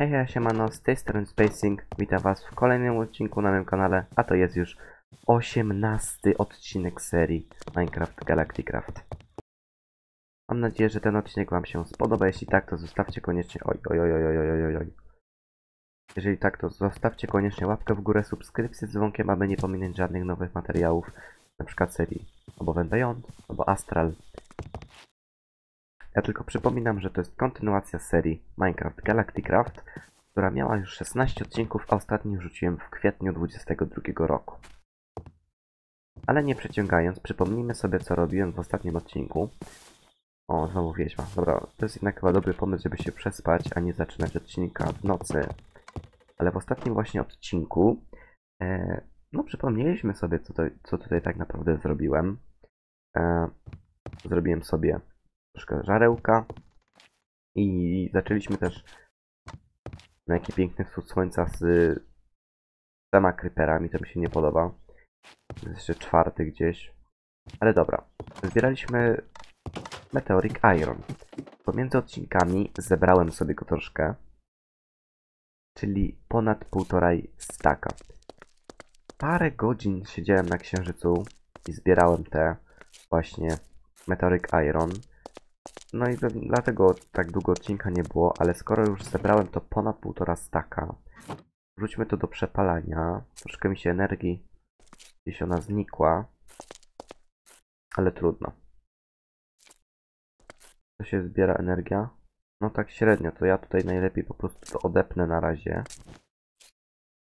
Hej, siemano, z tej strony Spacing, witam was w kolejnym odcinku na moim kanale, a to jest już 18 odcinek serii Minecraft Galacticraft. Mam nadzieję, że ten odcinek wam się spodoba, jeśli tak, to zostawcie koniecznie... Jeżeli tak, to zostawcie koniecznie łapkę w górę, subskrypcję z dzwonkiem, aby nie pominąć żadnych nowych materiałów, np. serii albo Wendayon, albo Astral. Ja tylko przypominam, że to jest kontynuacja serii Minecraft Galacticraft, która miała już 16 odcinków, a ostatni rzuciłem w kwietniu 2022 roku. Ale nie przeciągając, przypomnijmy sobie, co robiłem w ostatnim odcinku. O, znowu wieźma. Dobra, to jest jednak chyba dobry pomysł, żeby się przespać, a nie zaczynać odcinka w nocy. Ale w ostatnim właśnie odcinku, no przypomnieliśmy sobie, co tutaj tak naprawdę zrobiłem. Zrobiłem sobie troszkę żarełka i zaczęliśmy też na jaki piękny wschód słońca z dwoma creeperami, to mi się nie podoba. Jest jeszcze czwarty gdzieś. Ale dobra, zbieraliśmy Meteoric Iron. Pomiędzy odcinkami zebrałem sobie go troszkę, czyli ponad 1,5 staka. Parę godzin siedziałem na księżycu i zbierałem te właśnie Meteoric Iron. No i dlatego tak długo odcinka nie było, ale skoro już zebrałem to ponad 1,5 staka, wrzućmy to do przepalania. Troszkę mi się energii, gdzieś ona znikła, ale trudno. Co się zbiera energia? No tak średnio, to ja tutaj najlepiej po prostu to odepnę na razie,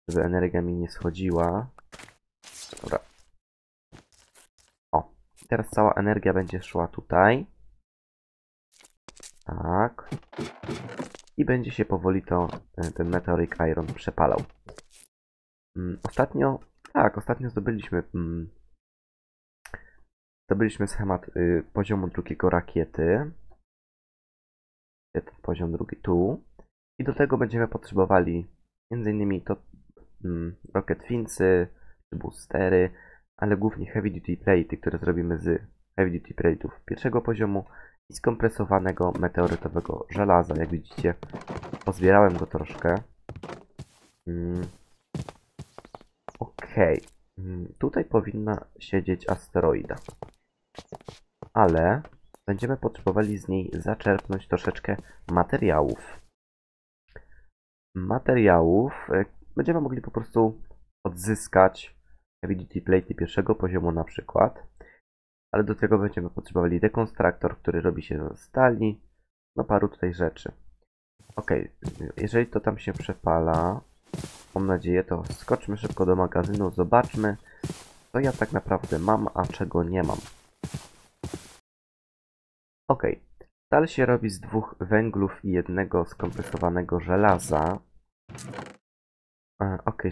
żeby energia mi nie schodziła. Dobra. O, teraz cała energia będzie szła tutaj. Tak. I będzie się powoli to, ten Meteoric Iron przepalał. Ostatnio zdobyliśmy... Zdobyliśmy schemat poziomu drugiego rakiety. Poziom drugi tu. I do tego będziemy potrzebowali m.in. to rocket finsy, boostery, ale głównie heavy duty plate'y, które zrobimy z heavy duty plate'ów pierwszego poziomu i skompresowanego meteorytowego żelaza. Jak widzicie, pozbierałem go troszkę. Okej. Tutaj powinna siedzieć asteroida, ale będziemy potrzebowali z niej zaczerpnąć troszeczkę materiałów. Będziemy mogli po prostu odzyskać heavy duty plate'y pierwszego poziomu na przykład, ale do tego będziemy potrzebowali dekonstruktor, który robi się ze stali, no paru tutaj rzeczy. Ok, jeżeli to tam się przepala, mam nadzieję, to skoczmy szybko do magazynu, zobaczmy, co ja tak naprawdę mam, a czego nie mam. Ok, stal się robi z 2 węglów i 1 skompresowanego żelaza. Ok,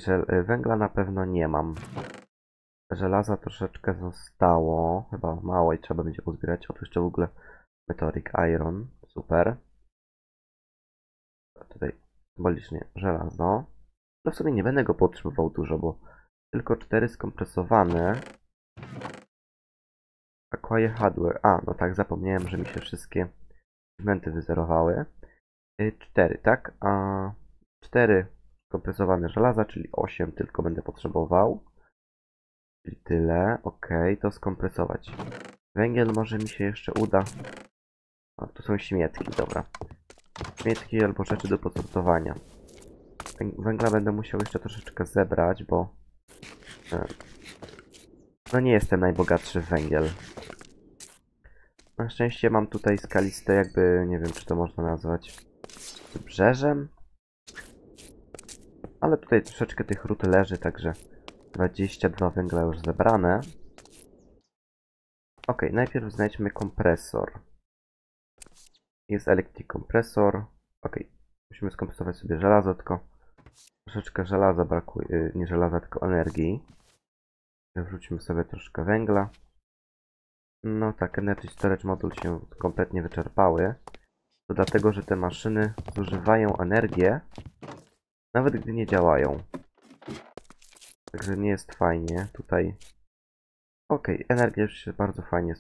węgla na pewno nie mam. Żelaza troszeczkę zostało, chyba mało i trzeba będzie uzbierać. Otóż jeszcze w ogóle Meteoric Iron, super. Tutaj symbolicznie żelazo. No w sumie nie będę go potrzebował dużo, bo tylko 4 skompresowane. Aquaje hardware, no tak, zapomniałem, że mi się wszystkie elementy wyzerowały. 4, tak? A 4 skompresowane żelaza, czyli 8 tylko będę potrzebował. Czyli tyle, ok, to skompresować. Węgiel może mi się jeszcze uda. A tu są śmietki, dobra. Śmietki albo rzeczy do podsortowania. Węgla będę musiał jeszcze troszeczkę zebrać, bo... No nie jestem najbogatszy w węgiel. Na szczęście mam tutaj skaliste jakby, nie wiem czy to można nazwać, brzeżem. Ale tutaj troszeczkę tych rud leży, także 22 węgla już zebrane. Ok, najpierw znajdźmy kompresor. Jest electric kompresor. Ok, musimy skompresować sobie żelazo, tylko troszeczkę żelaza brakuje, nie żelaza, tylko energii. Wrzućmy sobie troszkę węgla. No tak, energy storage module się kompletnie wyczerpały. To dlatego, że te maszyny zużywają energię, nawet gdy nie działają. Także nie jest fajnie tutaj. Okej, energia już się bardzo fajnie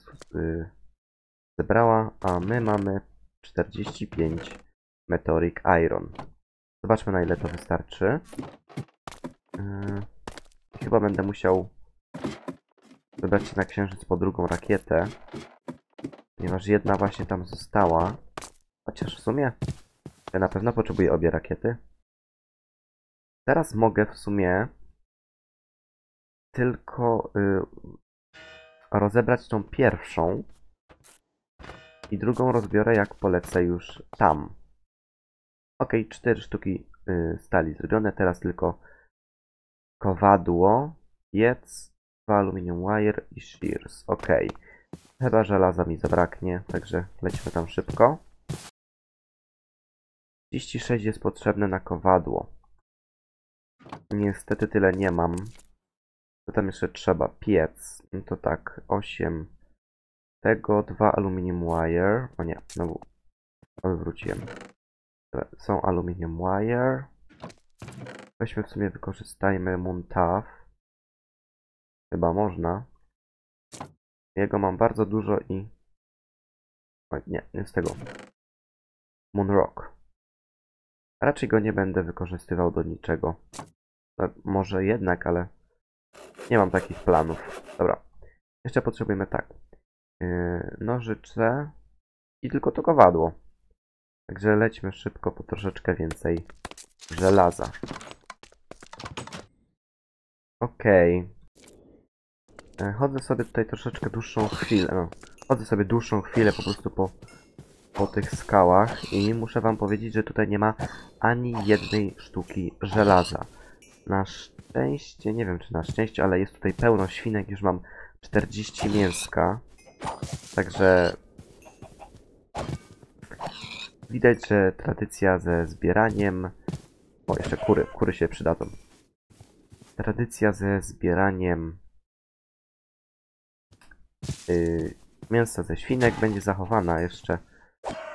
zebrała, a my mamy 45 Meteoric Iron. Zobaczmy, na ile to wystarczy. Chyba będę musiał wybrać się na Księżyc po drugą rakietę, ponieważ jedna właśnie tam została. Chociaż w sumie ja na pewno potrzebuję obie rakiety. Teraz mogę w sumie tylko rozebrać tą pierwszą i drugą rozbiorę, jak polecę już tam. Ok, 4 sztuki stali zrobione, teraz tylko kowadło, piec, 2 aluminium wire i shears. Ok, chyba żelaza mi zabraknie, także lecimy tam szybko. 36 jest potrzebne na kowadło. Niestety tyle nie mam. To tam jeszcze trzeba piec. No to tak, 8 tego, 2 aluminium wire. O nie, znowu odwróciłem. Są aluminium wire. Weźmy w sumie, wykorzystajmy Moon Tuff. Chyba można. Jego mam bardzo dużo i... O nie, nie z tego. Moon Rock. Raczej go nie będę wykorzystywał do niczego. No, może jednak, ale nie mam takich planów. Dobra. Jeszcze potrzebujemy tak. Nożyce i tylko to kowadło. Także lećmy szybko po troszeczkę więcej żelaza. Okej. Chodzę sobie tutaj troszeczkę dłuższą chwilę. No, chodzę sobie dłuższą chwilę po prostu po tych skałach i muszę wam powiedzieć, że tutaj nie ma ani jednej sztuki żelaza. Na szczęście, nie wiem czy na szczęście, ale jest tutaj pełno świnek, już mam 40 mięska. Także widać, że tradycja ze zbieraniem... O, jeszcze kury, kury się przydadzą. Tradycja ze zbieraniem mięsa ze świnek będzie zachowana jeszcze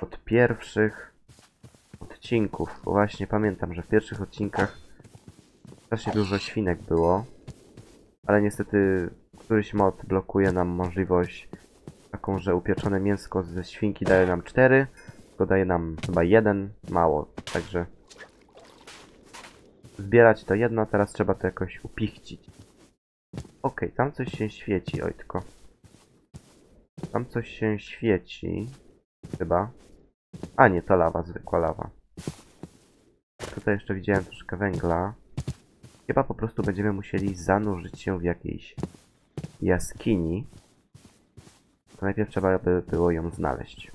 od pierwszych odcinków, bo właśnie pamiętam, że w pierwszych odcinkach strasznie dużo świnek było, ale niestety któryś mod blokuje nam możliwość taką, że upieczone mięsko ze świnki daje nam 4, tylko daje nam chyba 1, mało, także zbierać to jedno, teraz trzeba to jakoś upichcić. Okej, tam coś się świeci, oj tylko. Tam coś się świeci. Chyba. A nie, to lawa, zwykła lawa. Tutaj jeszcze widziałem troszkę węgla. Chyba po prostu będziemy musieli zanurzyć się w jakiejś jaskini. To najpierw trzeba by było ją znaleźć.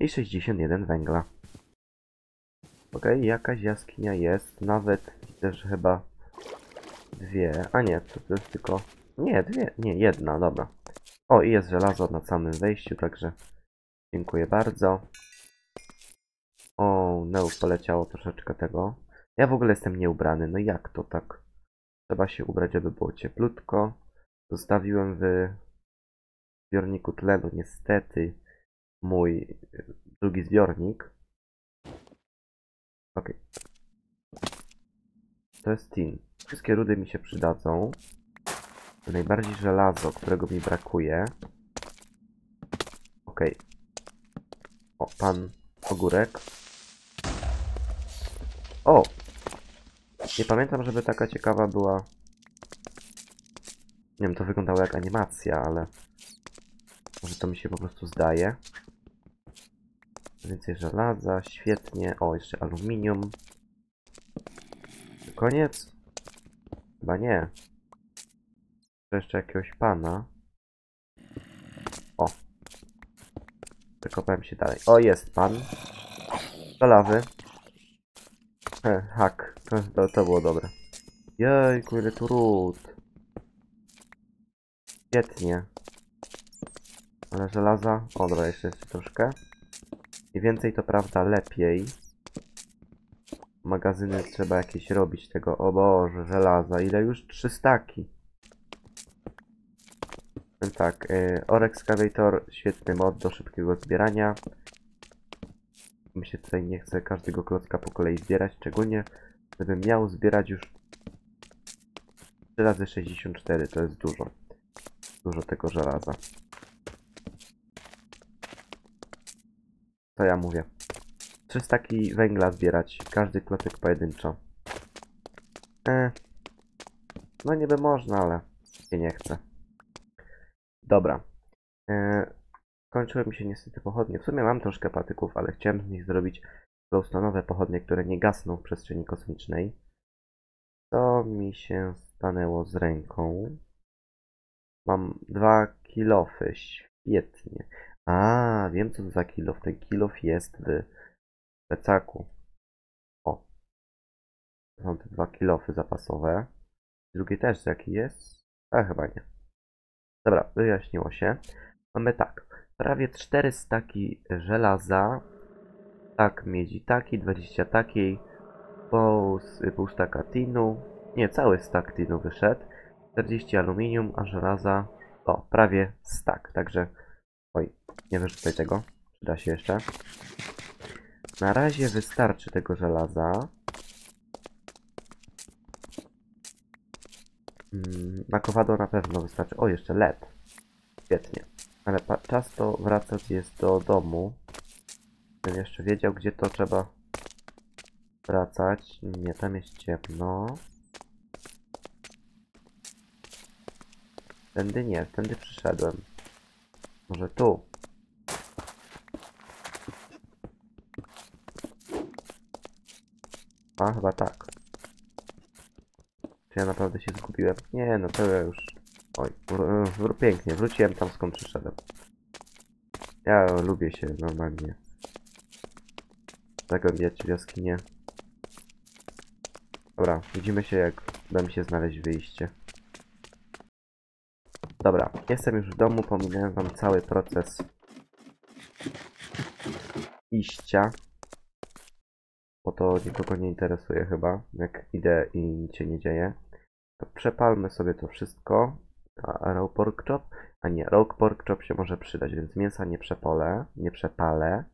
I 61 węgla. Okej, jakaś jaskinia jest. Nawet też chyba dwie. A nie, to jest tylko... Nie, dwie. Nie, jedna, dobra. O, i jest żelazo na samym wejściu, także dziękuję bardzo. O, no, poleciało troszeczkę tego. Ja w ogóle jestem nieubrany, no jak to tak? Trzeba się ubrać, żeby było cieplutko. Zostawiłem w zbiorniku tlenu, niestety, mój drugi zbiornik. Okej. To jest tin. Wszystkie rudy mi się przydadzą. Najbardziej żelazo, którego mi brakuje. Okej. O, pan ogórek. O! Nie pamiętam, żeby taka ciekawa była... Nie wiem, to wyglądało jak animacja, ale... Może to mi się po prostu zdaje. Więcej żelaza, świetnie. O, jeszcze aluminium. Koniec? Chyba nie. Jeszcze jakiegoś pana. O. Wykopałem się dalej. O, jest pan. Do lawy. Hak. To było dobre. Jejku, ile tu ród. Świetnie. Ale żelaza. O, dobra, jeszcze troszkę. I więcej to prawda lepiej. Magazyny trzeba jakieś robić tego. O Boże, żelaza. Ile już? 3 staki. Tak, Orexcavator, świetny mod do szybkiego zbierania. Mi się tutaj nie chce każdego klocka po kolei zbierać, szczególnie gdybym miał zbierać już 3 razy 64, to jest dużo. Dużo tego żelaza. Co ja mówię? 3 staki węgla zbierać, każdy klocek pojedynczo. No niby można, ale się nie chce. Dobra. Kończyły mi się niestety pochodnie. W sumie mam troszkę patyków, ale chciałem z nich zrobić glowstone'owe pochodnie, które nie gasną w przestrzeni kosmicznej. To mi się stanęło z ręką. Mam 2 kilofy, świetnie. A, wiem co to za kilof. Ten kilof jest w plecaku. O. To są te 2 kilofy zapasowe. Drugi też jaki jest? A chyba nie. Dobra, wyjaśniło się. Mamy tak, prawie 4 staki żelaza. Tak, miedzi taki, 20 takiej. Pół staka tinu. Nie, cały stak tinu wyszedł. 40 aluminium, a żelaza... O, prawie stak, także... Oj, nie wyrzucaj tego. Przyda się jeszcze. Na razie wystarczy tego żelaza. Na kowadło na pewno wystarczy. O, jeszcze LED. Świetnie. Ale czas to wracać jest do domu. Bym jeszcze wiedział, gdzie to trzeba wracać. Nie, tam jest ciemno. Tędy nie, tędy przyszedłem. Może tu? A, chyba tak. Czy ja naprawdę się zgubiłem? Nie, no to ja już... Oj, pięknie, wróciłem tam skąd przyszedłem. Ja lubię się normalnie zagłębiać w jaskinie. Dobra, widzimy się jak uda mi się znaleźć wyjście. Dobra, jestem już w domu, pominąłem wam cały proces iścia. Bo to nikogo nie interesuje chyba, jak idę i nic się nie dzieje. To przepalmy sobie to wszystko. A raw pork chop? A nie, raw pork chop się może przydać, więc mięsa nie przepolę, nie przepalę.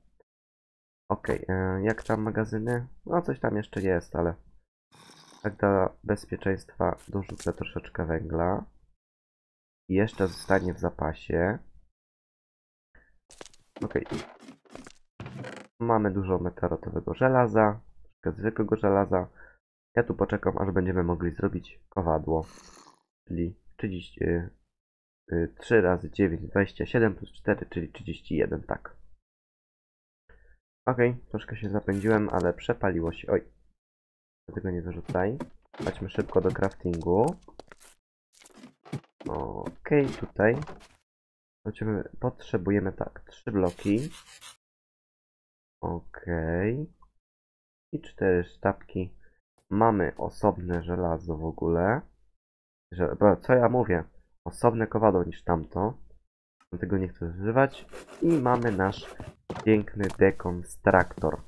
Okej, jak tam magazyny? No coś tam jeszcze jest, ale... Tak dla bezpieczeństwa dorzucę troszeczkę węgla. I jeszcze zostanie w zapasie. Okej. Mamy dużo meteorotowego żelaza, zwykłego żelaza. Ja tu poczekam, aż będziemy mogli zrobić kowadło. Czyli 3 razy 9, 27 plus 4, czyli 31, tak. Okej, troszkę się zapędziłem, ale przepaliło się. Oj, dlatego nie wyrzucaj. Chodźmy szybko do craftingu. Okej, tutaj. Potrzebujemy tak, 3 bloki. Okej. I 4 sztabki. Mamy osobne żelazo w ogóle. Co ja mówię? Osobne kowadło niż tamto. Dlatego nie chcę używać. I mamy nasz piękny dekonstruktor.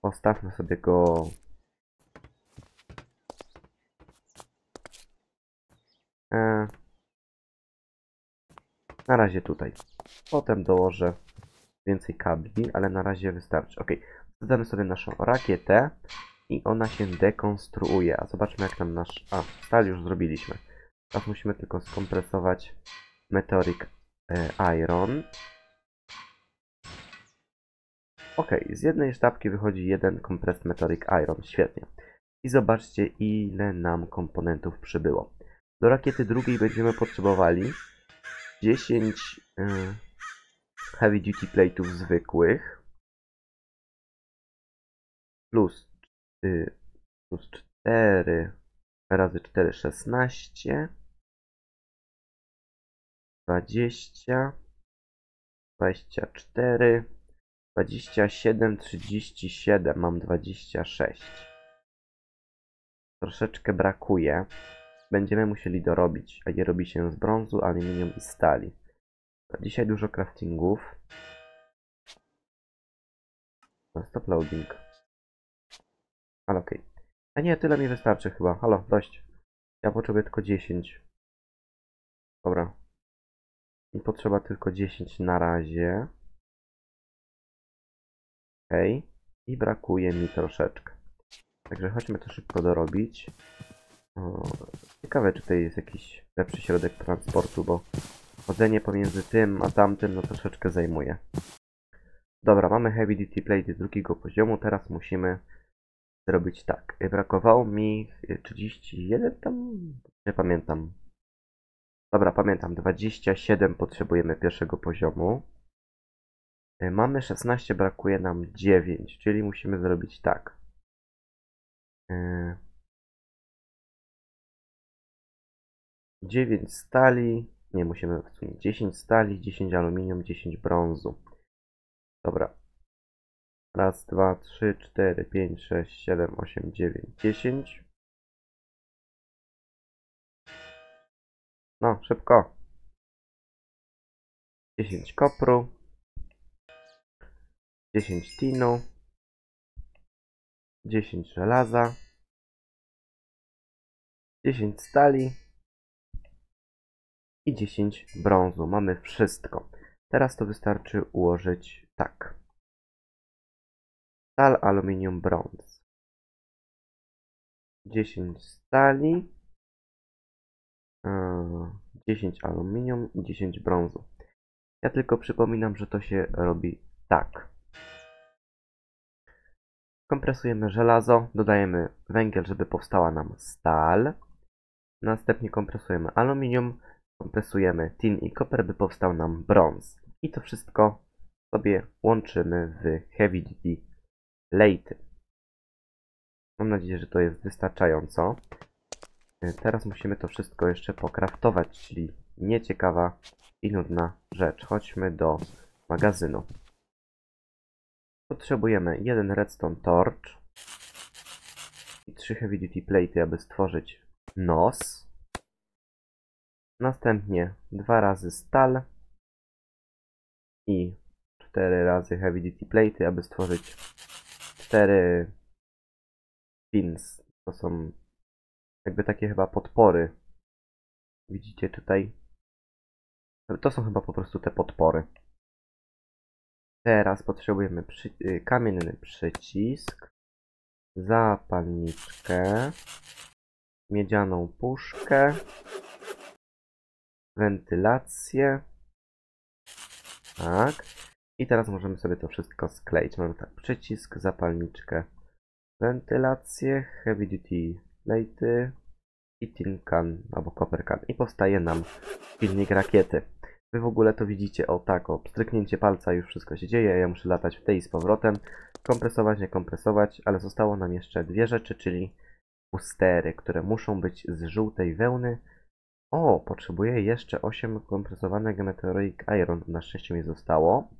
Postawmy sobie go... Na razie tutaj. Potem dołożę więcej kabli, ale na razie wystarczy. Okej, dodamy sobie naszą rakietę i ona się dekonstruuje. A zobaczmy jak tam nasz... A, stal już zrobiliśmy. Teraz musimy tylko skompresować Meteoric Iron. Okej, z jednej sztabki wychodzi 1 compressed Meteoric Iron. Świetnie. I zobaczcie ile nam komponentów przybyło. Do rakiety drugiej będziemy potrzebowali 10 heavy duty plate'ów zwykłych plus 4 razy 4, 16 20 24 27, 37 mam 26. Troszeczkę brakuje. Będziemy musieli dorobić, a nie robi się z brązu, aluminium i stali. Dzisiaj dużo craftingów. Stop loading. Ale okej. A nie, tyle mi wystarczy chyba. Halo, dość. Ja potrzebuję tylko 10. Dobra. Mi potrzeba tylko 10 na razie. Okej. I brakuje mi troszeczkę. Także chodźmy to szybko dorobić. Ciekawe, czy tutaj jest jakiś lepszy środek transportu, bo chodzenie pomiędzy tym a tamtym no troszeczkę zajmuje. Dobra, mamy Heavy Duty Plate z drugiego poziomu. Teraz musimy zrobić tak. Brakowało mi 31 tam? Nie pamiętam. Dobra, pamiętam. 27 potrzebujemy pierwszego poziomu. Mamy 16, brakuje nam 9, czyli musimy zrobić tak. Musimy w sumie 10 stali, 10 aluminium, 10 brązu. Dobra. Raz, dwa, trzy, cztery, pięć, sześć, siedem, osiem, dziewięć, 10. No, szybko. 10 kopru. 10 tinu. 10 żelaza. 10 stali. I 10 brązu. Mamy wszystko. Teraz to wystarczy ułożyć tak. Stal, aluminium, brąz. 10 stali. 10 aluminium i 10 brązu. Ja tylko przypominam, że to się robi tak. Kompresujemy żelazo, dodajemy węgiel, żeby powstała nam stal. Następnie kompresujemy aluminium, kompresujemy tin i koper, by powstał nam brąz. I to wszystko sobie łączymy w Heavy Duty Plate. Mam nadzieję, że to jest wystarczająco. Teraz musimy to wszystko jeszcze pokraftować, czyli nieciekawa i nudna rzecz. Chodźmy do magazynu. Potrzebujemy 1 Redstone Torch i 3 Heavy Duty Plate'y, aby stworzyć nos. Następnie 2 razy stal i 4 razy Heavy Duty Plate'y, aby stworzyć 4 pins. To są jakby takie chyba podpory. Widzicie tutaj? To są chyba po prostu te podpory. Teraz potrzebujemy kamienny przycisk, zapalniczkę, miedzianą puszkę, wentylację. Tak. I teraz możemy sobie to wszystko skleić. Mamy tak, przycisk, zapalniczkę, wentylację, Heavy Duty Plate i tin can albo copper can. I powstaje nam silnik rakiety. Wy w ogóle to widzicie, o tak, o pstryknięcie palca już wszystko się dzieje, ja muszę latać w tej i z powrotem, kompresować, nie kompresować, ale zostało nam jeszcze 2 rzeczy, czyli boostery, które muszą być z żółtej wełny. O, potrzebuję jeszcze 8 kompresowanego Meteoric Iron, na szczęście mi zostało.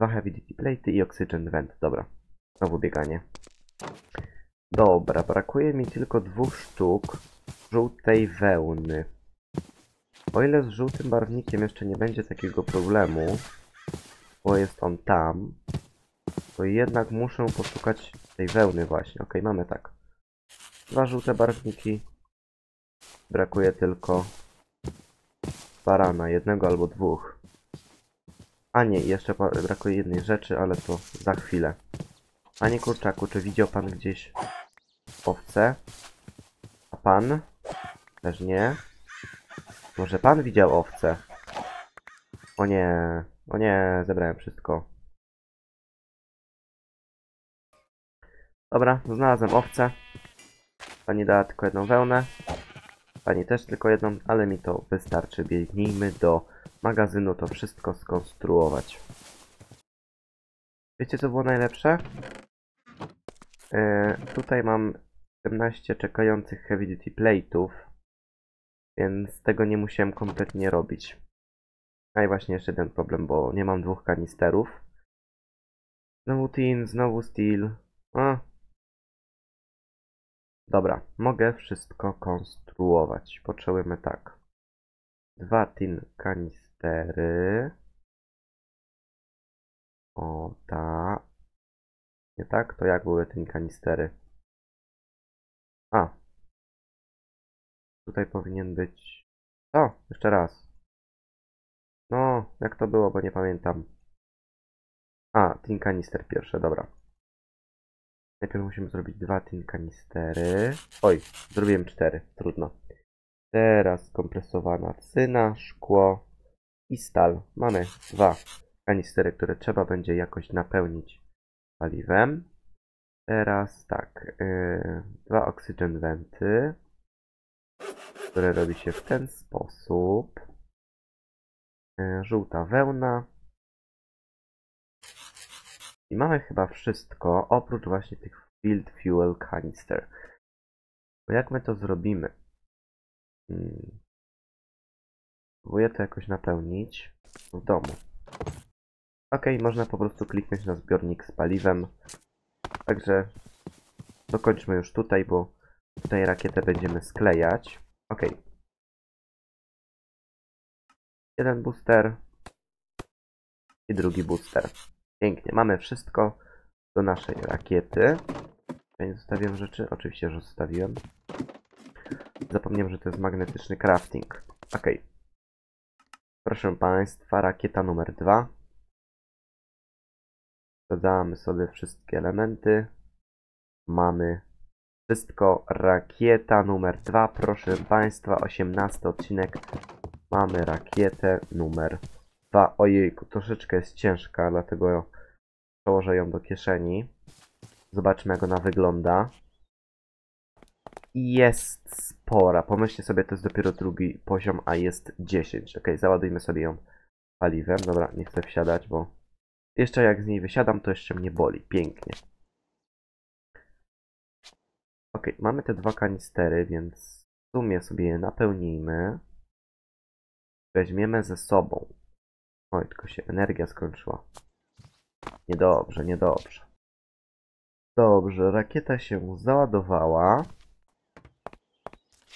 2 Heavy Duty Plate i Oxygen Vent, dobra, znowu bieganie. Dobra, brakuje mi tylko 2 sztuk żółtej wełny. O ile z żółtym barwnikiem jeszcze nie będzie takiego problemu, bo jest on tam, to jednak muszę poszukać tej wełny właśnie. Ok, mamy tak. 2 żółte barwniki. Brakuje tylko barana, 1 albo 2. A nie, jeszcze brakuje jednej rzeczy, ale to za chwilę. A nie, kurczaku, czy widział pan gdzieś owce? A pan? Też nie. Może pan widział owce? O nie, zebrałem wszystko. Dobra, znalazłem owce. Pani dała tylko 1 wełnę. Pani też tylko 1, ale mi to wystarczy. Biegnijmy do magazynu to wszystko skonstruować. Wiecie, co było najlepsze? Tutaj mam 17 czekających Heavy Duty Plate'ów. Więc tego nie musiałem kompletnie robić. A i właśnie jeszcze jeden problem, bo nie mam 2 kanisterów. Znowu tin, znowu steel. A. Dobra, mogę wszystko konstruować. Potrzebujemy tak. 2 tin kanistery. O, tak. Nie tak? To jak były tin kanistery? A. Tutaj powinien być... O! Jeszcze raz. No, jak to było, bo nie pamiętam. A, tin kanister pierwsze, dobra. Najpierw musimy zrobić 2 tin kanistery. Oj, zrobiłem 4, trudno. Teraz kompresowana cyna, szkło i stal. Mamy 2 kanistery, które trzeba będzie jakoś napełnić paliwem. Teraz tak, dwa oxygen venty, które robi się w ten sposób. Żółta wełna. I mamy chyba wszystko, oprócz właśnie tych Field Fuel Canister. Bo jak my to zrobimy? Próbuję to jakoś napełnić w domu. Ok, można po prostu kliknąć na zbiornik z paliwem. Także dokończmy już tutaj, bo tutaj rakietę będziemy sklejać. Ok. Jeden booster i drugi booster. Pięknie, mamy wszystko do naszej rakiety. Ja nie zostawiłem rzeczy, oczywiście, że zostawiłem. Zapomniałem, że to jest magnetyczny crafting. Ok. Proszę Państwa, rakieta numer 2. Dodamy sobie wszystkie elementy. Mamy wszystko. Rakieta numer 2. Proszę Państwa, 18 odcinek. Mamy rakietę numer 2. Ojejku, troszeczkę jest ciężka, dlatego przełożę ją do kieszeni. Zobaczmy, jak ona wygląda. Jest spora. Pomyślcie sobie, to jest dopiero drugi poziom, a jest 10. Ok, załadujmy sobie ją paliwem. Dobra, nie chcę wsiadać, bo jeszcze jak z niej wysiadam, to jeszcze mnie boli. Pięknie. Ok, mamy te dwa kanistery, więc w sumie sobie je napełnijmy. Weźmiemy ze sobą. Oj, tylko się energia skończyła. Niedobrze, niedobrze. Dobrze, rakieta się załadowała.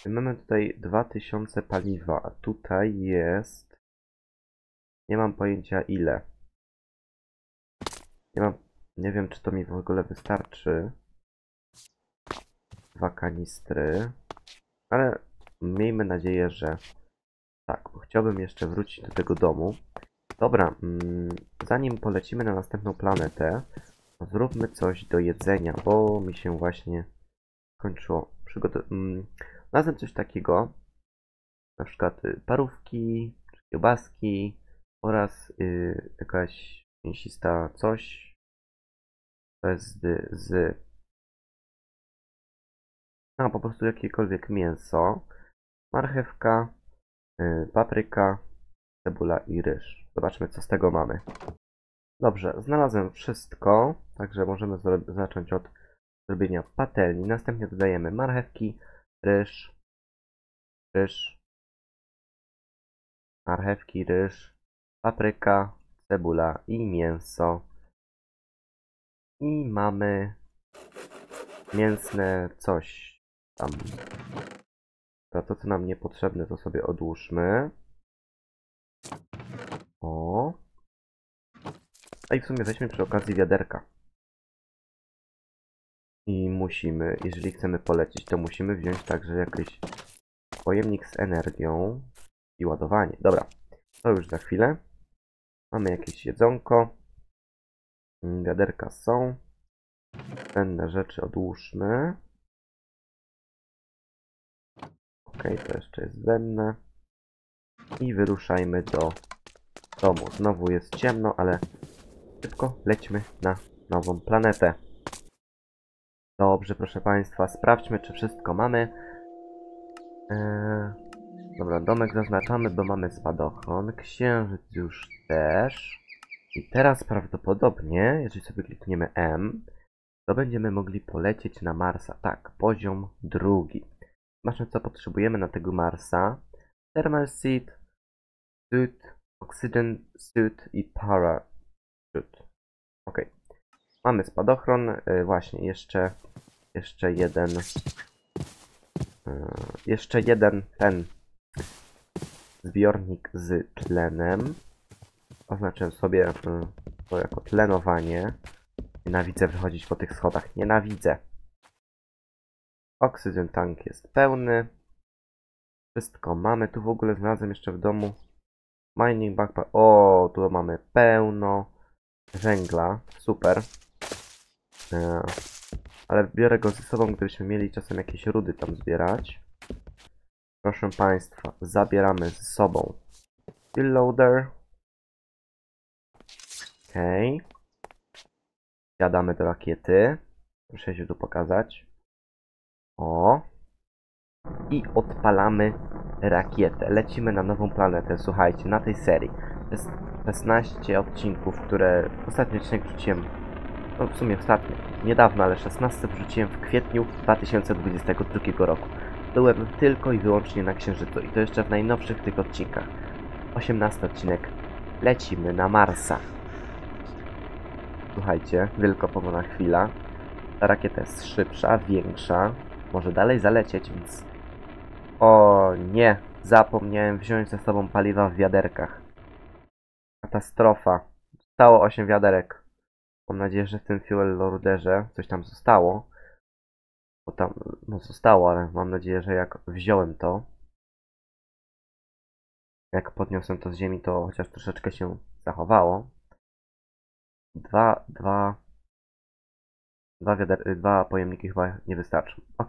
Mamy tutaj 2000 paliwa, a tutaj jest... Nie mam pojęcia ile. Nie wiem, czy to mi w ogóle wystarczy. Dwa kanistry. Ale miejmy nadzieję, że... Tak, bo chciałbym jeszcze wrócić do tego domu. Dobra, zanim polecimy na następną planetę, zróbmy coś do jedzenia, bo mi się właśnie kończyło. Znalazłem coś takiego, na przykład parówki, kiełbaski oraz jakaś mięsista coś. To jest po prostu jakiekolwiek mięso, marchewka, papryka, cebula i ryż. Zobaczmy, co z tego mamy. Dobrze, znalazłem wszystko, także możemy zacząć od zrobienia patelni. Następnie dodajemy marchewki, ryż, marchewki, ryż, papryka, cebula i mięso. I mamy mięsne coś tam. To, co nam niepotrzebne, to sobie odłóżmy. O. A i w sumie weźmy przy okazji wiaderka. I musimy, jeżeli chcemy polecić, to musimy wziąć także jakiś pojemnik z energią i ładowanie. Dobra, to już za chwilę. Mamy jakieś jedzonko. Wiaderka są. Cenne rzeczy odłóżmy. Ok, to jeszcze jest zbędne. I wyruszajmy do domu. Znowu jest ciemno, ale szybko lećmy na nową planetę. Dobrze, proszę Państwa, sprawdźmy, czy wszystko mamy. Dobra, domek zaznaczamy, bo mamy spadochron. Księżyc już też. I teraz prawdopodobnie, jeżeli sobie klikniemy M, to będziemy mogli polecieć na Marsa. Tak, poziom 2. Zobaczmy, co potrzebujemy na tego Marsa. Thermal suit, oxygen suit i parachute. Ok. Mamy spadochron. Właśnie, jeszcze jeden ten zbiornik z tlenem. Oznaczę sobie to jako tlenowanie. Nienawidzę wychodzić po tych schodach. Nienawidzę. Oxygen tank jest pełny. Wszystko mamy. Tu w ogóle znalazłem jeszcze w domu mining backpack. O, tu mamy pełno węgla. Super. Ale biorę go ze sobą, gdybyśmy mieli czasem jakieś rudy tam zbierać. Proszę Państwa, zabieramy ze sobą fuel loader. Okej. Wsiadamy do rakiety. Proszę się tu pokazać. O. I odpalamy rakietę. Lecimy na nową planetę. Słuchajcie, na tej serii. To jest 16 odcinków, które... Ostatni odcinek wrzuciłem... No w sumie ostatni. Niedawno, ale 16 wrzuciłem w kwietniu 2022 roku. Byłem tylko i wyłącznie na Księżycu. I to jeszcze w najnowszych tych odcinkach. 18 odcinek. Lecimy na Marsa. Słuchajcie, tylko powolna chwila. Ta rakieta jest szybsza, większa. Może dalej zalecieć, więc... O nie! Zapomniałem wziąć ze sobą paliwa w wiaderkach. Katastrofa. Zostało 8 wiaderek. Mam nadzieję, że w tym fuel loaderze coś tam zostało. Bo tam, no zostało, ale mam nadzieję, że jak wziąłem to... Jak podniosłem to z ziemi, to chociaż troszeczkę się zachowało. Dwa pojemniki chyba nie wystarczą. Ok.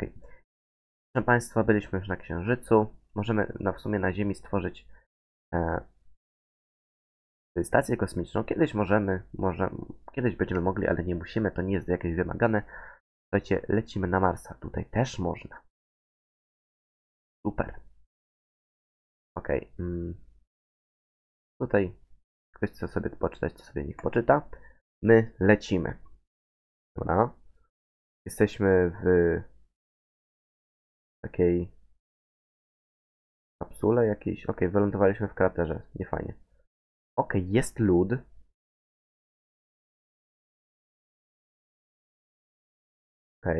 Proszę Państwa, byliśmy już na Księżycu. Możemy w sumie na Ziemi stworzyć stację kosmiczną. Kiedyś kiedyś będziemy mogli, ale nie musimy. To nie jest jakieś wymagane. Słuchajcie, lecimy na Marsa. Tutaj też można. Super. Ok. Tutaj ktoś chce sobie poczytać, to sobie niech poczyta. My lecimy. Dobra. Jesteśmy w takiej kapsule jakiejś. Ok, wylądowaliśmy w kraterze. Nie fajnie. Ok, jest lód. Ok.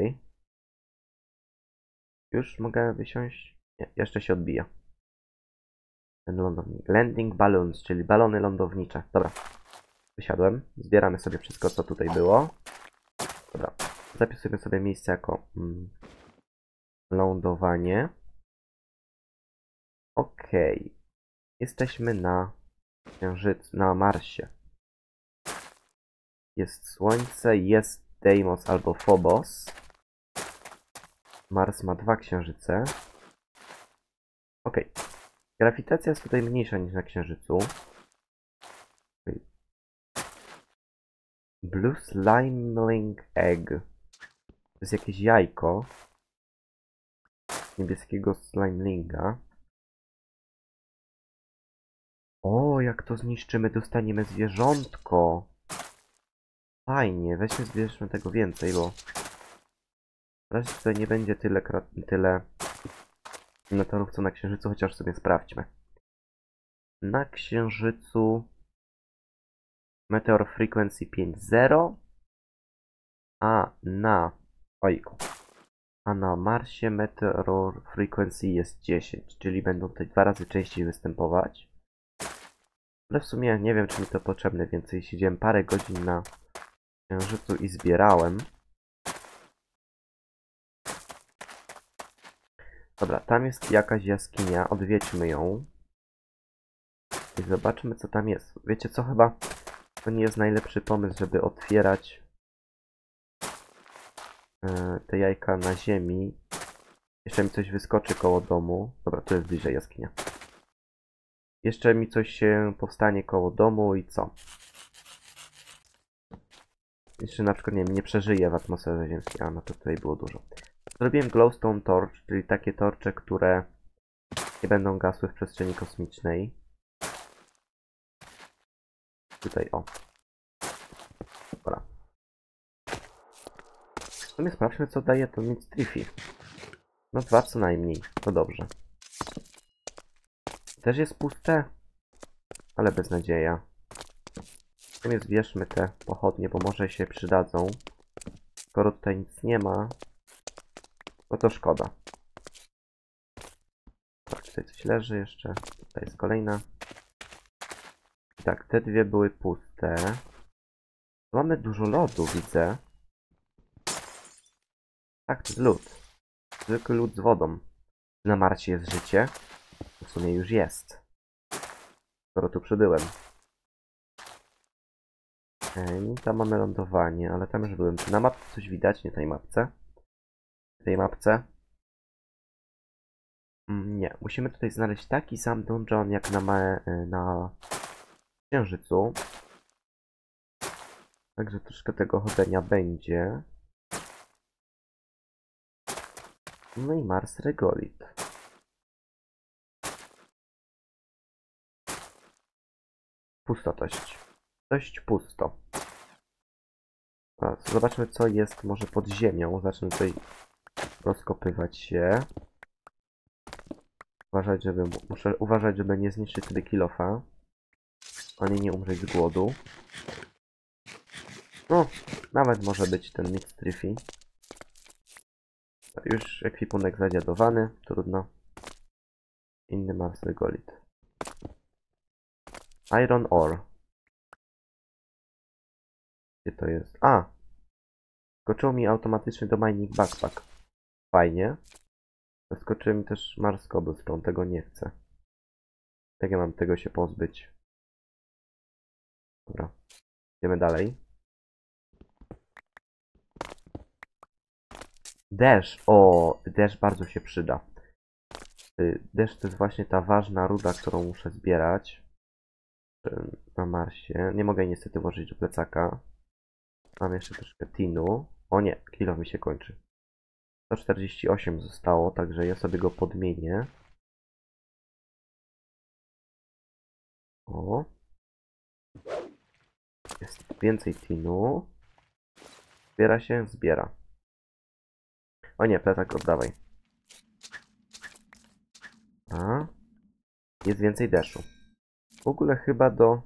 Już mogę wysiąść? Nie, jeszcze się odbija. Ten lądownik. Landing balloons, czyli balony lądownicze. Dobra. Wysiadłem. Zbieramy sobie wszystko, co tutaj było. Dobra, zapisujemy sobie miejsce jako lądowanie. Okej. Jesteśmy na Księżycu, na Marsie. Jest Słońce, jest Deimos albo Phobos. Mars ma 2 księżyce. Okej. Grawitacja jest tutaj mniejsza niż na Księżycu. Blue Slimeling egg. To jest jakieś jajko niebieskiego slimelinga. O, jak to zniszczymy, dostaniemy zwierzątko. Fajnie, weźmy, zbierzmy tego więcej, bo w razie tutaj nie będzie tyle meteorów co na Księżycu, chociaż sobie sprawdźmy. Na Księżycu Meteor Frequency 5.0, a na Marsie Meteor Frequency jest 10, czyli będą tutaj 2 razy częściej występować. Ale w sumie nie wiem, czy mi to potrzebne więcej. Siedziałem parę godzin na Księżycu i zbierałem. Dobra, tam jest jakaś jaskinia, odwiedźmy ją. I zobaczmy, co tam jest. Wiecie co, chyba... To nie jest najlepszy pomysł, żeby otwierać te jajka na ziemi. Jeszcze mi coś wyskoczy koło domu. Dobra, to jest bliżej jaskinia. Jeszcze mi coś się powstanie koło domu i co? Jeszcze na przykład, nie wiem, nie przeżyję w atmosferze ziemskiej. A, no to tutaj było dużo. Zrobiłem Glowstone Torch, czyli takie torcze, które nie będą gasły w przestrzeni kosmicznej. Tutaj, o. Dobra. W sumie sprawdźmy, co daje to mieć trifi. No 2 co najmniej, to dobrze. Też jest puste, ale beznadzieja. W sumie zbierzmy te pochodnie, bo może się przydadzą. Skoro tutaj nic nie ma, no to szkoda. Tak, tutaj coś leży jeszcze. Tutaj jest kolejna. Tak, te dwie były puste. Mamy dużo lodu, widzę. Tak, to jest lód. Zwykły lód z wodą. Na Marsie jest życie. W sumie już jest. Skoro tu przybyłem. Tam mamy lądowanie, ale tam już byłem. Czy na mapce coś widać? Nie tej mapce. W tej mapce. Nie, musimy tutaj znaleźć taki sam dungeon jak na Księżycu. Także troszkę tego chodzenia będzie. No i Mars Regolit. Pustotość. Dość pusto. Teraz zobaczmy, co jest może pod ziemią. Zacznę tutaj rozkopywać się. Uważać, żeby... Muszę uważać, żeby nie zniszczyć sobie kilofa. Ani nie umrzeć z głodu. No, nawet może być ten mix trifi. Już ekwipunek zadziadowany, trudno. Inny Mars Regolit. Iron Ore. Gdzie to jest? A! Skoczył mi automatycznie do Mining Backpack. Fajnie. Zaskoczył mi też Mars Cobblestone, tego nie chcę. Jak ja mam tego się pozbyć? Dobra. Idziemy dalej. Deszcz, o, deszcz bardzo się przyda. Deszcz to jest właśnie ta ważna ruda, którą muszę zbierać na Marsie. Nie mogę jej niestety włożyć do plecaka. Mam jeszcze troszkę tinu. O nie, kilo mi się kończy. 148 zostało, także ja sobie go podmienię. O. Jest więcej tinu. Zbiera się, zbiera. O nie, plecak oddawaj. A. Jest więcej deszu. W ogóle chyba do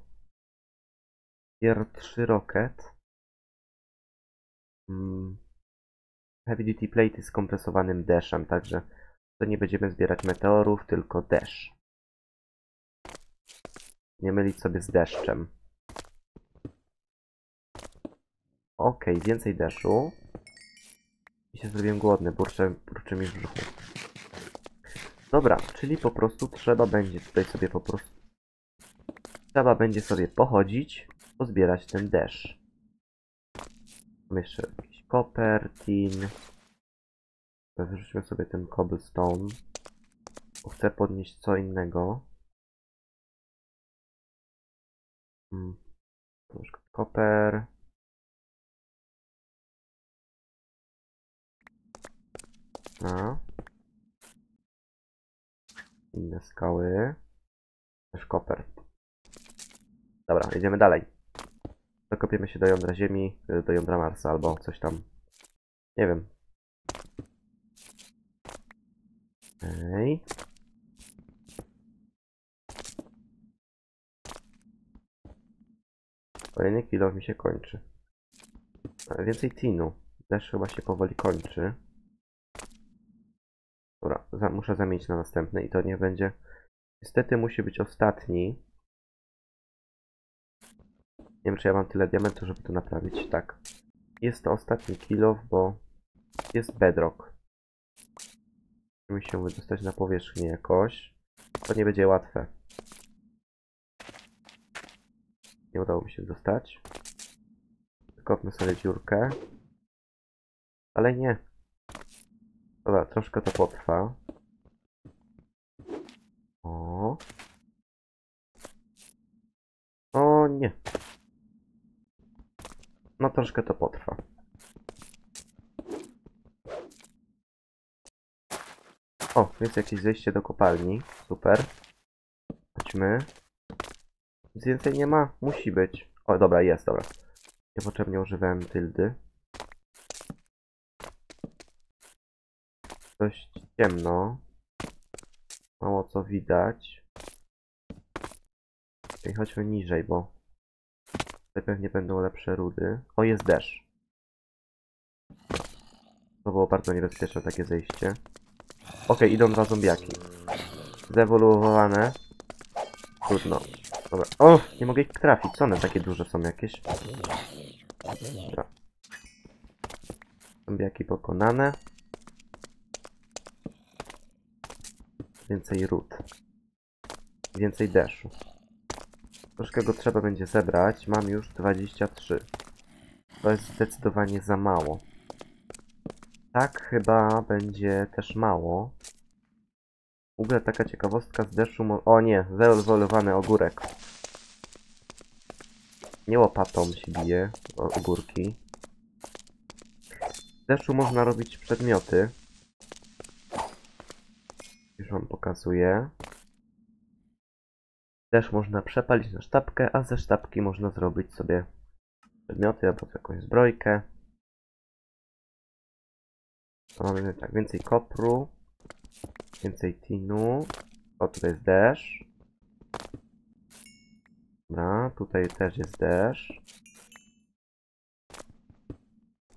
Tier 3 Rocket. Heavy Duty Plate jest skompresowanym deszem, także to nie będziemy zbierać meteorów, tylko desz. Nie mylić sobie z deszczem. Okej, więcej deszu. I się zrobiłem głodny, burczy mi w brzuchu. Dobra, czyli po prostu trzeba będzie tutaj sobie po prostu... Trzeba będzie sobie pochodzić, pozbierać ten deszcz. Mam jeszcze jakiś koper, tin. Wyrzućmy sobie ten cobblestone. Bo chcę podnieść co innego. Troszkę koper. A. Inne skały. Też koper. Dobra, jedziemy dalej. Dokopiemy się do jądra Ziemi, do jądra Marsa albo coś tam. Nie wiem. Okej. Kolejny kilo mi się kończy. Ale więcej tinu. Deszcz chyba się powoli kończy. Dobra, muszę zamienić na następny i to nie będzie... Niestety musi być ostatni. Nie wiem, czy ja mam tyle diamentów, żeby to naprawić. Tak. Jest to ostatni kilof, bo jest bedrock. Musimy się wydostać na powierzchnię jakoś. To nie będzie łatwe. Nie udało mi się dostać. Kopmy sobie dziurkę. Ale nie. Dobra, troszkę to potrwa. O. O nie. No troszkę to potrwa. O, jest jakieś zejście do kopalni. Super. Chodźmy. Nic więcej nie ma? Musi być. O, dobra, jest, dobra. Niepotrzebnie używałem tyldy. Dość ciemno. Mało co widać. I chodźmy niżej, bo tutaj pewnie będą lepsze rudy. O, jest deszcz. To było bardzo niebezpieczne takie zejście. Okej, idą dwa zombiaki. Zewoluowane. Trudno. Dobra. O, nie mogę ich trafić. Co one takie duże są jakieś? Dobra. Zombiaki pokonane. Więcej ród. Więcej deszu. Troszkę go trzeba będzie zebrać. Mam już 23. To jest zdecydowanie za mało. Tak chyba będzie też mało. W ogóle taka ciekawostka z deszu... O nie, zerolowany ogórek. Nie łopatą się bije o górki. W deszczu można robić przedmioty. Już wam pokazuję. Deszcz można przepalić na sztabkę, a ze sztabki można zrobić sobie przedmioty albo jakąś zbrojkę. To mamy tak, więcej kopru, więcej tinu. O, tutaj jest deszcz. Dobra, tutaj też jest deszcz.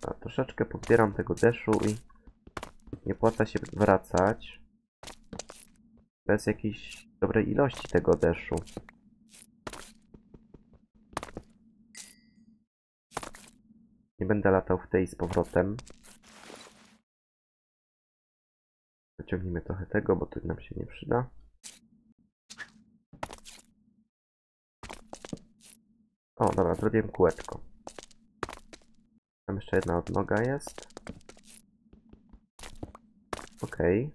A, troszeczkę pobieram tego deszczu i nie opłaca się wracać bez jakiejś dobrej ilości tego deszczu. Nie będę latał w tej z powrotem. Wyciągnijmy trochę tego, bo to nam się nie przyda. O, dobra, zrobiłem kółeczko. Tam jeszcze jedna odnoga jest. Okej.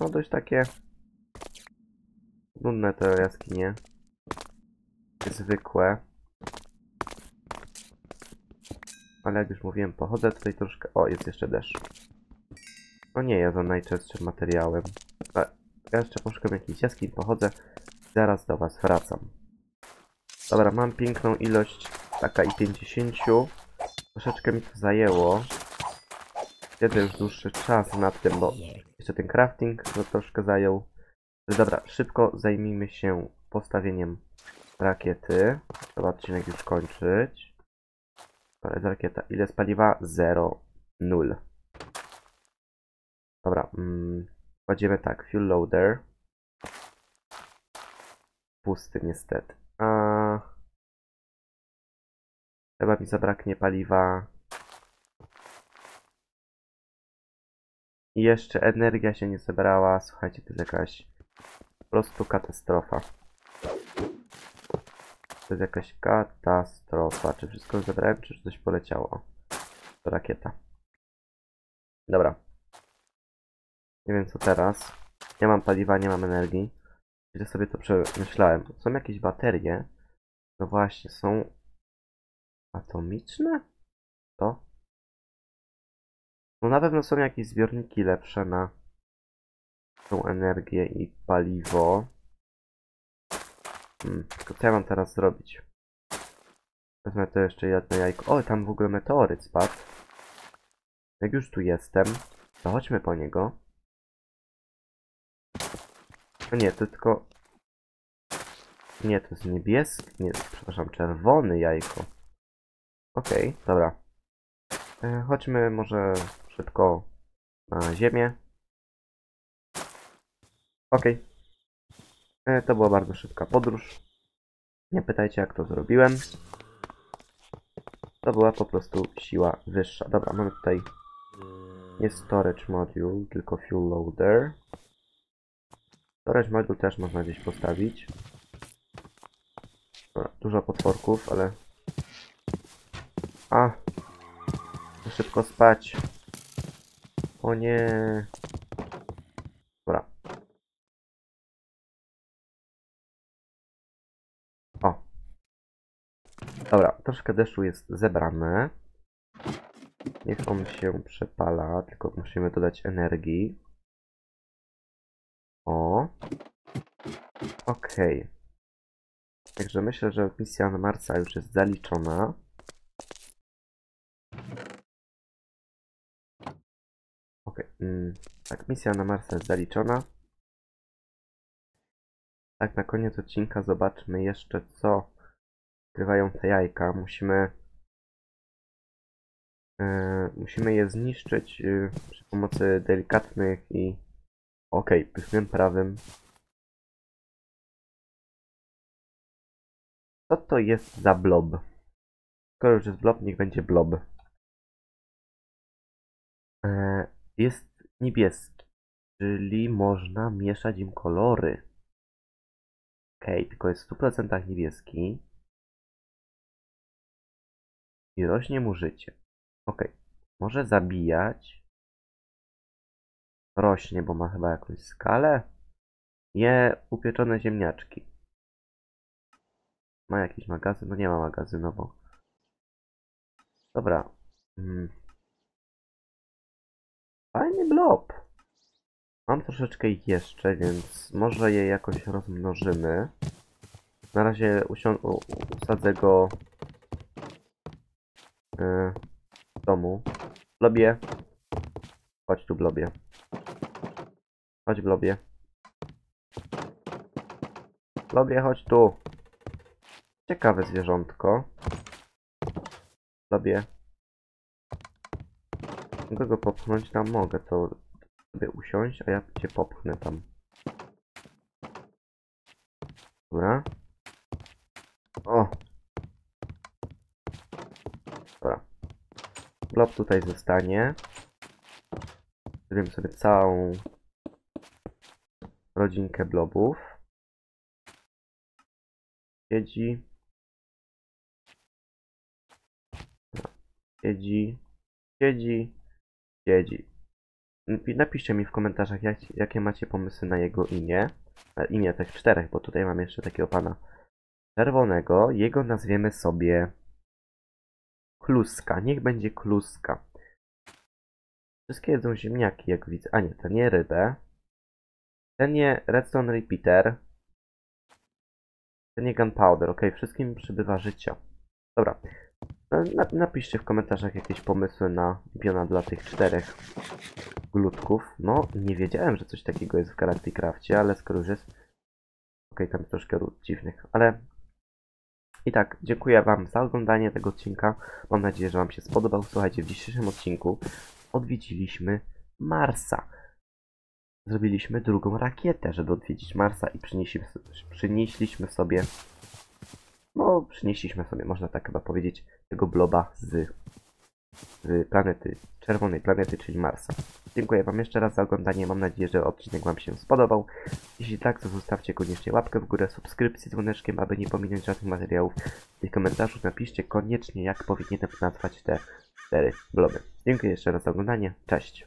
No dość takie nudne te jaskinie. Zwykłe. Ale jak już mówiłem, pochodzę tutaj troszkę... O, jest jeszcze deszcz. No nie, ja za najczęstszym materiałem. A ja jeszcze poszukam jakichś jaskiń, pochodzę. Zaraz do was wracam. Dobra, mam piękną ilość, taka i 50. Troszeczkę mi to zajęło. Siedzę już dłuższy czas nad tym, bo jeszcze ten crafting to troszkę zajął. Dobra, szybko zajmijmy się postawieniem rakiety. Trzeba odcinek już kończyć. Dobra, jest rakieta. Ile z paliwa? 0, 0. Dobra, kładziemy tak, fuel loader. Pusty niestety. Chyba mi zabraknie paliwa. I jeszcze energia się nie zebrała. Słuchajcie, to jest jakaś po prostu katastrofa. To jest jakaś katastrofa. Czy wszystko zebrałem, czy coś poleciało? To rakieta. Dobra. Nie wiem co teraz. Nie mam paliwa, nie mam energii. Źle sobie to przemyślałem. Są jakieś baterie. No właśnie, są atomiczne? To? No na pewno są jakieś zbiorniki lepsze na tą energię i paliwo. Tylko co ja mam teraz zrobić? Wezmę to jeszcze jedno jajko. O, tam w ogóle meteoryt spadł. Jak już tu jestem, to chodźmy po niego. No nie, to tylko... Nie, to jest niebieski... Nie, przepraszam, czerwony jajko. Okej, dobra. Chodźmy może szybko na ziemię. Okej. To była bardzo szybka podróż. Nie pytajcie jak to zrobiłem. To była po prostu siła wyższa. Dobra, mamy tutaj... Nie storage module, tylko fuel loader. Storage module też można gdzieś postawić. Dobra, dużo potworków, ale... A! Muszę szybko spać. O nie! Dobra. O! Dobra, troszkę deszczu jest zebrane. Niech on się przepala, tylko musimy dodać energii. O. Okej. Także myślę, że misja na Marsa już jest zaliczona. Okej. Tak, misja na Marsa jest zaliczona. Tak, na koniec odcinka zobaczmy jeszcze co skrywają te jajka. Musimy je zniszczyć przy pomocy delikatnych i... Okej, pychnym prawym. Co to jest za blob? Skoro już jest blob, niech będzie blob. Jest niebieski, czyli można mieszać im kolory. Okej, tylko jest w 100% niebieski. I rośnie mu życie. Okej, może zabijać. Rośnie, bo ma chyba jakąś skalę. Je upieczone ziemniaczki. Ma jakiś magazyn? No nie ma magazynowo. Dobra. Fajny blob. Mam troszeczkę ich jeszcze, więc może je jakoś rozmnożymy. Na razie usadzę go w domu. Blobie. Chodź tu, blobie. Chodź, blobie. Blobie, chodź tu. Ciekawe zwierzątko. Blobie. Mogę go popchnąć tam? Mogę, to sobie usiąść, a ja cię popchnę tam. Dobra. O! Dobra. Blob tutaj zostanie. Zrobimy sobie całą rodzinkę blobów. Siedzi. Siedzi. Siedzi. Siedzi. Napiszcie mi w komentarzach, jakie macie pomysły na jego imię. Na imię tych czterech, bo tutaj mam jeszcze takiego pana czerwonego. Jego nazwiemy sobie Kluska. Niech będzie Kluska. Wszystkie jedzą ziemniaki, jak widzę. A nie, ten je rybę. Ten je Redstone Repeater. Ten je Gunpowder. Ok, wszystkim przybywa życia. Dobra. Napiszcie w komentarzach jakieś pomysły na imiona dla tych czterech glutków. No, nie wiedziałem, że coś takiego jest w Galacticraftie, ale skoro już jest... Okej, tam troszkę ród dziwnych, ale... I tak, dziękuję wam za oglądanie tego odcinka. Mam nadzieję, że wam się spodobał. Słuchajcie, w dzisiejszym odcinku odwiedziliśmy Marsa. Zrobiliśmy drugą rakietę, żeby odwiedzić Marsa i przynieśliśmy sobie... No, przynieśliśmy sobie, można tak chyba powiedzieć, tego bloba z planety, czerwonej planety, czyli Marsa. Dziękuję wam jeszcze raz za oglądanie, mam nadzieję, że odcinek wam się spodobał. Jeśli tak, to zostawcie koniecznie łapkę w górę, subskrypcję z dzwoneczkiem, aby nie pominąć żadnych materiałów. W komentarzu napiszcie koniecznie, jak powinienem nazwać te 4 bloby. Dziękuję jeszcze raz za oglądanie, cześć!